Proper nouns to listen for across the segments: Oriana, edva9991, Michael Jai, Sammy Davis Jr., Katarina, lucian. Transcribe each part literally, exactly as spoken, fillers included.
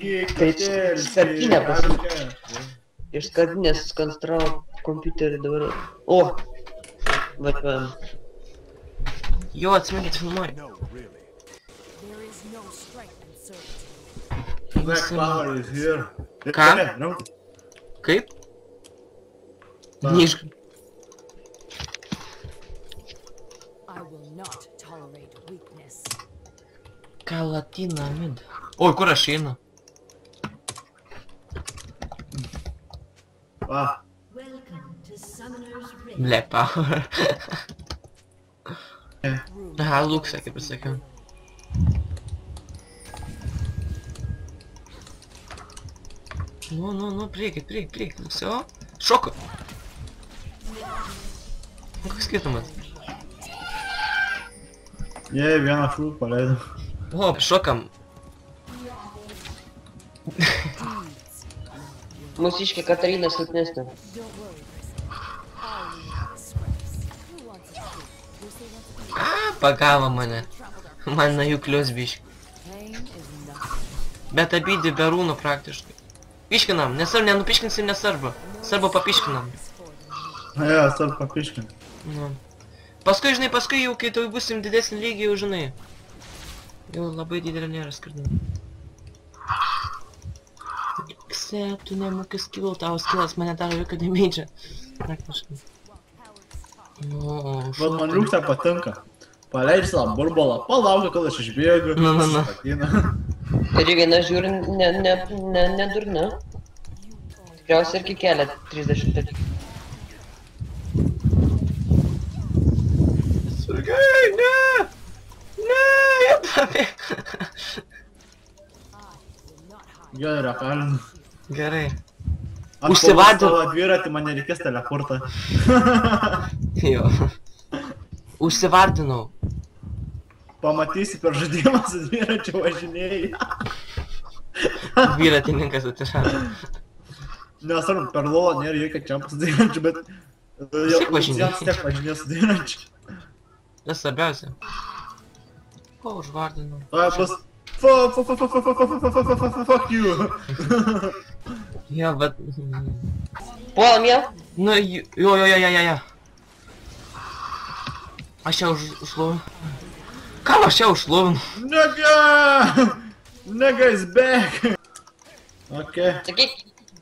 Tai čia septynė paskui. Iš skardinės skonstravo kompiuterį dabar. O! Vat man. Jo, atsiminkit filmuojai. Ką? Kaip? Neiškai. Ką latina mid? Oi, kur aš einu? Va. Black power. Aha, lūksė, kaip ir sakiau. Nu, nu, nu, priekit, priekit, priekit. Visio. Šoku. Koks skirtumas? Jei, vieną šūdų paleidau. O, šokam. Mūsiškė Katarina silpnesnė. A, pagavo mane. Man na juklios biški. Bet abydį be rūnų praktiškai. Piškinam, nesarbu, nenupiškinsim, nesarbu. Sarbu papiškinam. Jo, sarbu papiškinam. Nu. Paskui, žinai, paskui jau, kai tau būsim didesnį lygį, jau, žinai. Jau labai didelė nėra skirtumo. Jukse, tu nemoki skilų, tavo skilas mane daro jokio damage. Praktiškai. Vat man liukse patinka. Paleidži savo burbolą, palaukia, kol aš išbėgu. Na, na, na. Ir viena žiūri, ne, ne, ne, ne durna. Tikriausiai irgi kelia trisdešimt. Sergei, ne! Ne, jie pabėga. Jo, yra kalinu. Gerai. Užsivadžiu. Ant savo dviratį man nereikės teleportą. Jo. Užsivardinau. Pamatysi per žaidimą su dviračiu važinėjai. Dviratininkas atišano. Nesvarbu, per lolo nėra jokia čempa su dviračiu, bet... Siek važinėjai. Siek važinėjai su dviračiu. Nes labiausia. O, užvardinau. Ai, pas... Fuck, fuck, fuck, fuck, fuck, fuck, fuck, fuck, fuck you. Jo, bet... Puolam jau? Nu, jo, jo, jo, jo, jo. Aš jau užlovinu. Kam aš jau užlovinu? Nega! Nega is back! Okei.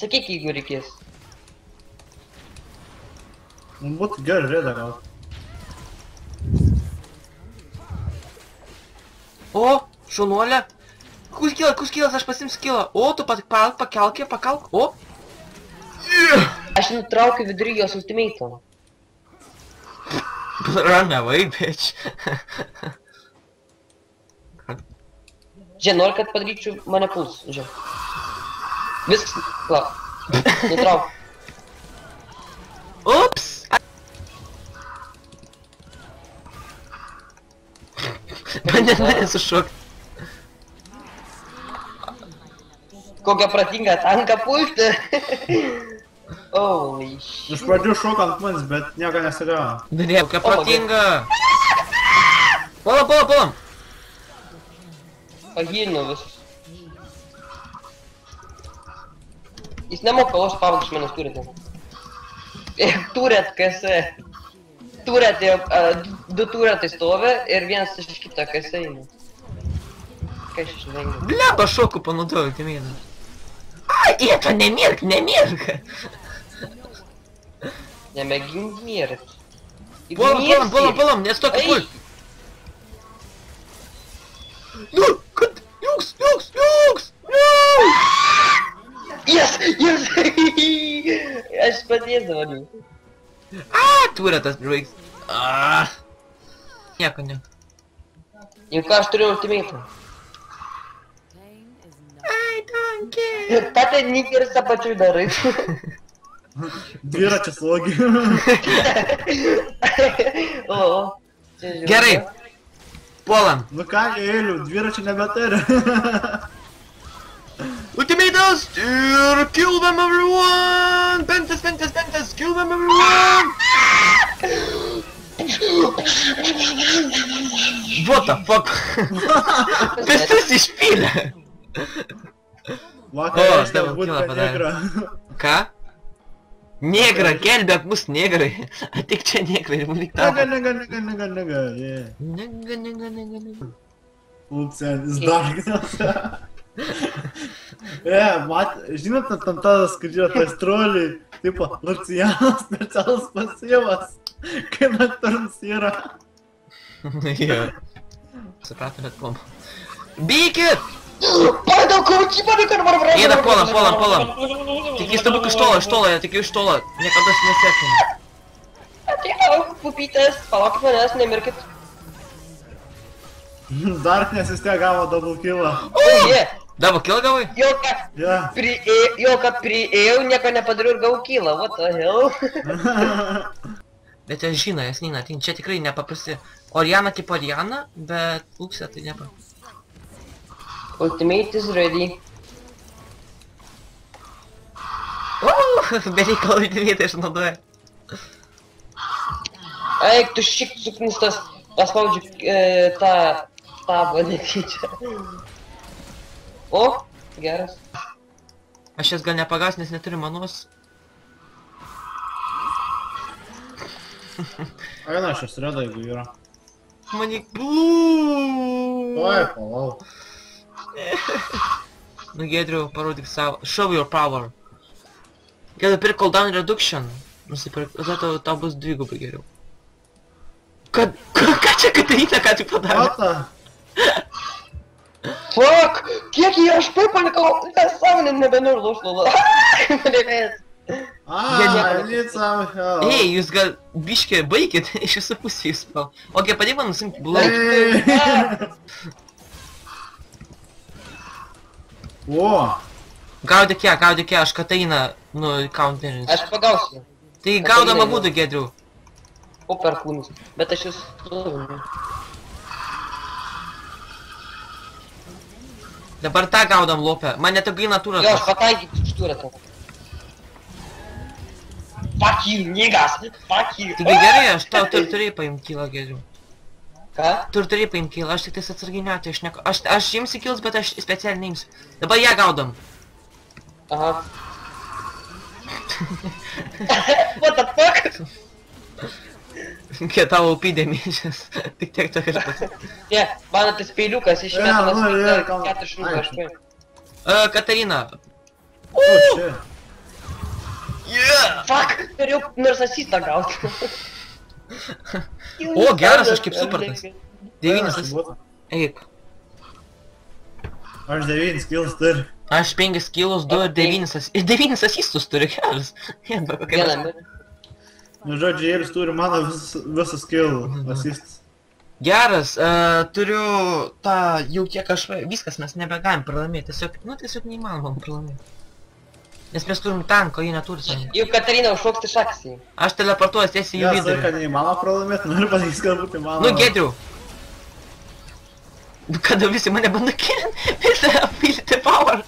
Sakyk, jeigu reikės. Būtų gerai reda gal. O, šaunuolė. Kus kilas, kus kilas, aš pasims kilą. O, tu pakelkė, pakelk, o. Aš nutraukiu vidurį jos ultimato. Ramiavai, bitch. Žia, nori, kad padaryčiau mane puls, žia. Viskas, klaus. Nutrauk. Ups. Mane nesušokti. Kokią pratingą tanką pulti. Iš pradžių šoka ant manis, bet nieko nesidėjo. Dėlė, kokia pratinga. Puolam, puolam, puolam. Pagilinu visus. Jis nemoka, o aš pavadus manęs turite. Turėt kase. Turetė, du turetai stovė ir vienas iš kitą kasai eina. Ką aš išvengiu? Bleba šoku panaudoju, tai mėgau. Ai, eto, nemirk, nemirk! Nemėgink mirti. Puolam, puolam, puolam, puolam, nestokį pulti. Nu, kad, juks, juks, juks, juks! Yes, yes! Aš padėdavau jau. Aaa, turė tas prireiks. Aaa. Nieko, nieko. Jau ką aš turėjau ultimatum. I don't care. Ir tą tai nikeris apačiui darai. Dviračias logi. Gerai. Puolam. Nu ką, Eiliu, dviračiai nebetari. Ultimatus! Ir kill them everyone! Pentas, pentas, pentas, kill them everyone! What the fuck? Kas tas išpylė? Laka, negra. Ką? Negra, gelbėk mus negrai. Atik čia negrai, mums lyg tavo. Nega, nega, nega, nega, yeah. Nega, nega, nega, nega. Ups, jis dar. E, mat, žinot, tam tas, kad yra tas troliai, tipo, Lucijanas specialus pasyvas, kai naktarns yra. Jo. Suprato net komą. Bykit! Пойдал, крути, побегай, на морврай! Еда, пола, пола, пола! Такие с тобой штола, штола, я такие штола. Никогда с не сяхнем. А ты, ау, пупитас, палак, манас, не меркет. Dark nesistėgavo double kill'ą. Double kill'ą gavai? Jo, kad priėjau, nieko nepadariau ir gavau kill'ą, what the hell? Bet aš žinau, jas nina, čia tikrai nepaprasti. Oriana kaip Oriana, bet upsė, tai nepa. Ultimate is ready. Bereikalo ultimate išnaudoja. Eik, tu šik suknistas, paspaudžiu tą... Tabo nekyčia. O, geras. Aš jas gal nepagas, nes neturi manos. A viena aš jas reda, jeigu yra. Manik bluuu. Oi, palau. Nu, Gedriu, parodyk savo. Show your power. Gedriu, pirk cooldown reduction. Nusipirk, zato tau bus dvigubai geriau. Kad... Ką čia Katarina ką tik padarė? Ota! Fuck! Kiek jį aš papalikau, nes savo net nebenurlu užlulu. Aaaa, need some help. Ei, jūs gal biškiai baikit iš jūsų pusėj jūs spal. Oke, padėk man nusimti blok. O! Gaudė kia, gaudė kia, aš Katarina, nu, counterinės. Aš pagausiu. Tai gaudama būdu, Gedriu. O perkūnus, bet aš jūs... Dabar tą gaudam lopę, man net gai natūras. Jo, aš pataikysiu iš turėtą. Fuck you, niggas, fuck you. Taigi gerai, aš tau turturėjai paimti kylą, geriau. Ką? Turturėjai paimti kylą, aš tik tais atsargiai neatėjau, aš neko... Aš imsiu kylas, bet aš specialiai neimsiu. Dabar ją gaudam. Aha. What the fuck? Kie tavo upydėmėčias, tik tiek to kažkas. Ne, mano tas peiliukas išmetamas keturi šimtai aštuoni. Katarina. Uuuu! Yeah! Fuck! Turėjau narsasistą gauti. O, geras, aš kaip supartas. Devynis. Eik. Aš devynis kilus turiu. Aš penkis kilus, du ir devynis asistus. Ir devynis asistus turiu, geras. Vieną mirį. Nu, žodžiu, jėlis turi mano visą skill asist. Geras, turiu tą jau kiek aš... Viskas mes nebegalim pralamėti, tiesiog... Nu, tiesiog neįmanoma pralamėti. Nes mes turim tanko, jį neturi savo. Jau Katarina užšoksti šaksį. Aš teleportuojas tiesiai į vidurį. Jas, kad neįmanoma pralamėti, noriu pasakyti, kad būtų įmanoma. Nu, Gedriu. Kada visi mane bando kilti, visą apilti power.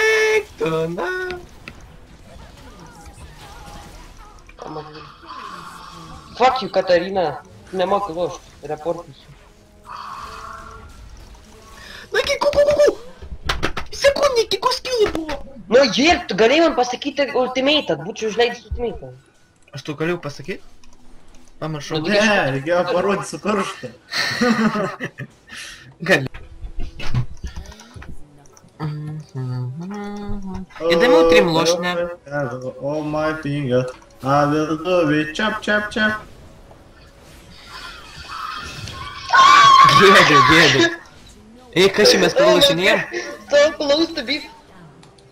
Eik tu, na... Fuck you, Katarina. Nemoku lošt. Reportusiu. Na, kiku, kuku, kuku. Sekundė, kiku skilai buvo. Nu, ir tu galėjai man pasakyti ultimate'ą. Būčiau užleidęs ultimate'ą. Aš tu galėjau pasakyti? Pamiršau. Ne, reikėjo parodyti su karštą. Gali. Įdėmiau trim lošinę. Oh my finger. I will do it, chop, chop, chop. Gėdė, gėdė. Ei, kas čia mes pralaušinėjom? Tau plaustų byt.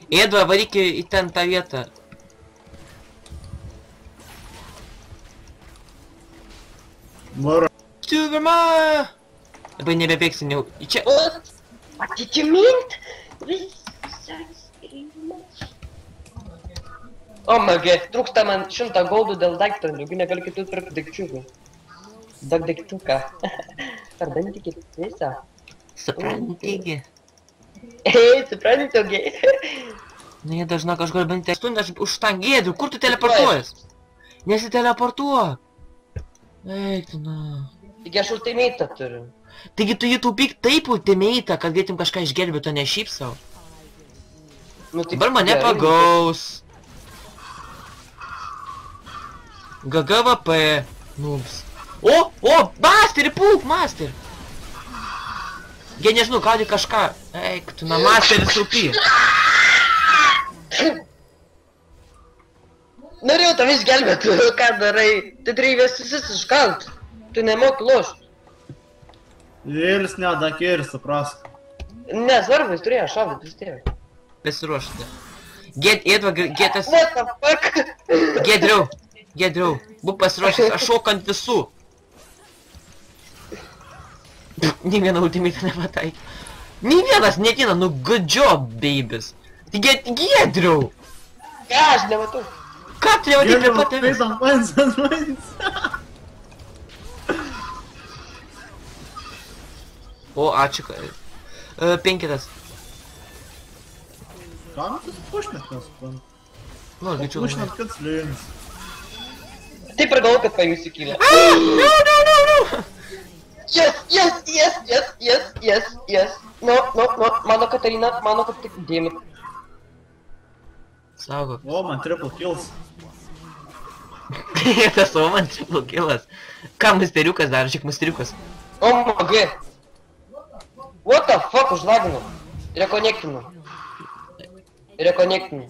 Edva, varyk į ten tą vietą. Moro. Stuvama! Dabar nebebėgsim jau. Čia... What did you mean? This is... Omg, trūksta man šimtą goldų dėl daikto, daugiau negaliu kitų pirkti daikčiukų. Daug daikčiuką. Ar dantikit visą? Suprantigi. Ei, suprantigi. Na, jie dažna kažkur bent aštuoni, aš už tą Gedrių, kur tu teleportuojas? Nesiteleportuok. Eik tu, na. Tik aš ultimate'ą turiu. Taigi tu jį taupyk taip ultimeitą, kad greitim kažką išgelbėtų, ne šiaip savo. Nu, tai dabar mane pagaus. G G V P. Mums. O, o, master, pulk, master. Jei nežinau, gaudi kažką. Eik, tu na masteris taupy. Norėjau tam išgelbėti, ką darai. Tai treivės visus iškalt. Tu nemoki lošti. Lėlis nedakėri, suprask. Nesvarbu, jis turėjo šaudyti, vis tiek. Pasiruošite. Ged, Edva, Gedas. What the fuck? Gedriau, Gedriau, būk pasiruošęs, aš šoku ant visų. Nė vieną ultimitą nepataikė. Nė vienas netina, nu good job, babies. Ged, Gedriau. Ką aš nematau? Ką turėjau tik nepatavęs? Gedriau, vains ant vains. O, ačiū, penkitas. Ką metas pušnėt nesuprantu? Nu, greičiau laimėti. Pušnėt kad slėnis. Taip ir galvo, kad paimys įkylė. Aaaa, no, no, no, no! Yes, yes, yes, yes, yes, yes, yes. No, no, no, mano Katarina, mano kad tik dėmė. Saugok. O, man triple kills. Tas o, man triple killas. Ką masteriukas daro, žiūrėk masteriukas. O, magai. What the fuck, užlaginu. Rekonektinu. Rekonektinu.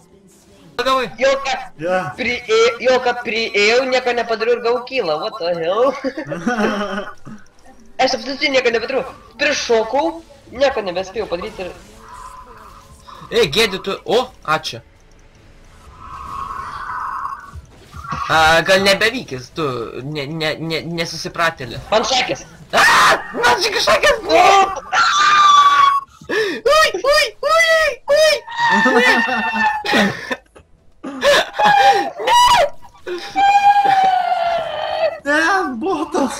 Pagavai. Jau ką priėjau, nieko nepadariau ir gavau kylą. What the hell? Aš apsitusiu, nieko nepadariau. Prišokau, nieko nebespėjau padaryti ir... Ei, gėdi tu... O, ačiū. Gal nebevykis, tu nesusipratėlė. Man šakės. Aaaa! Man šiek šakės buvo! Ui! Ui! Ui! Ui! Ne! Botas!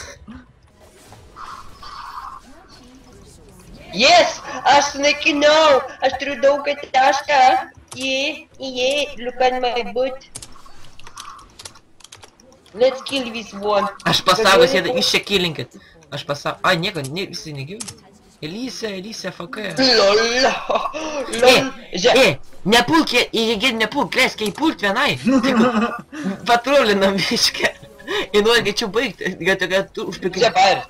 Yes! Aš sunaikinau! Aš turiu daug tašką! Jei! Jei! Look at my boot! Let's kill this one! Aš pasavus jėdą, iš čia killinkit! Aš pasau... Ai, nieko, visi negyvi. Elise, Elise, F K. Lola, lola. E, e, nepulk, jėgi nepulk, leiskiai pult vienai. Patrolinam biškę. Ir nori greičiau baigti, kad tu užpikti. Čia pair.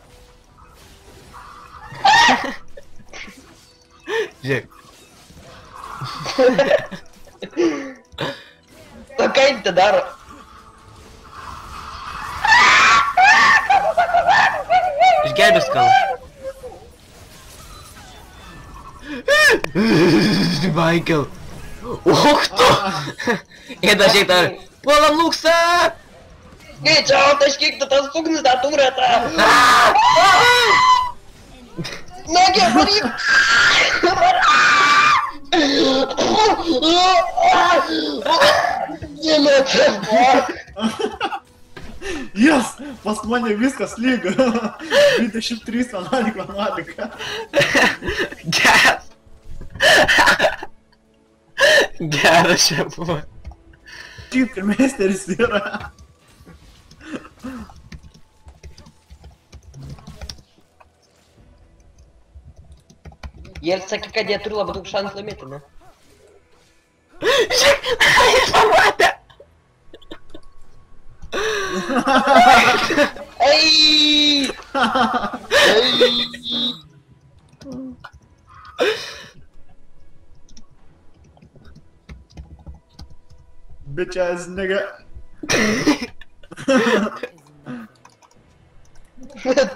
Žiūrėk. O ką jį te daro? Išgelbės kalą. Michael. Uch tu. Ir dažiai dar. Puolam luksą. Greičiau, taškyk tu tas sugnis tą turetą. Nagi, varyk. Nematėm. Jas, pas mane viskas lyga. dvidešimt trys vienuolika vienuolika. Geras. Geras čia buvo. Kaip ir meisteris yra. Jie sakė, kad jie turi labai daug šansų laimėti, ne? Žiūrėk, jis pamatė. Ei! Ei! Bitch ass nigga.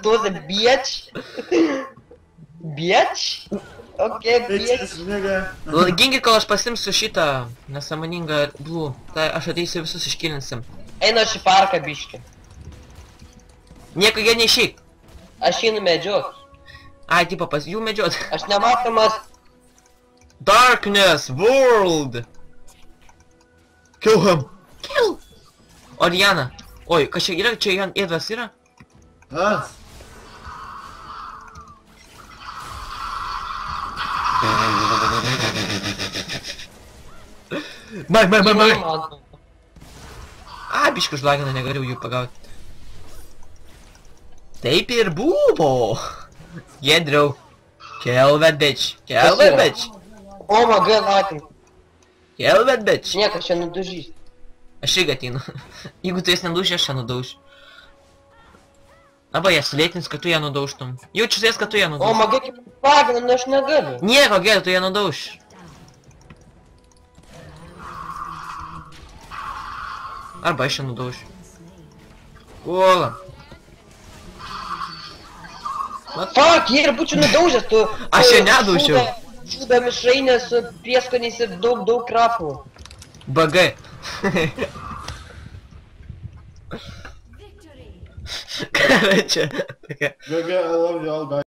Those a bitch. Bitch? Okay, bitch. Gingi, kol aš pasimsiu šitą nesąmoningą blue, tai aš ateisiu visus iškilinsim. Einu aš į parką biškį. Nieko jie neišyk. Aš einu medžiot. Ai, tipo pas jų medžiot. Aš nematomas. Darkness world. Kill him. Kill. Oriana. Oi, kas čia yra? Čia Jan Edvas yra? Kas? Mai, mai, mai, mai. A, biškių žlagina, negaliu jų pagauti. Taip ir buvo. Jedriau, kelvet bitch, kelvet bitch. О май гад, лаки. Kelvet bitch. Nieko čia nedužys. Aš irgi ateinu. Jeigu tu jas neduži, aš ją nudaužiu. Arba jas sulėtins, kad tu ją nudaužtum. Jaučiu jas, kad tu ją nudauži. O mai gad, kaip pagina, nu aš negaliu. Nieko gero, tu ją nudauži. Arba aš ją nudaužiu. Uola. Fuck, jei ir būčiau nudaužęs, tu... Aš ją nedaužiau. Šūdą mišrainę su prieskoniais ir daug, daug krapų. Bagai. Ką čia? Bagai, I love you all, bye.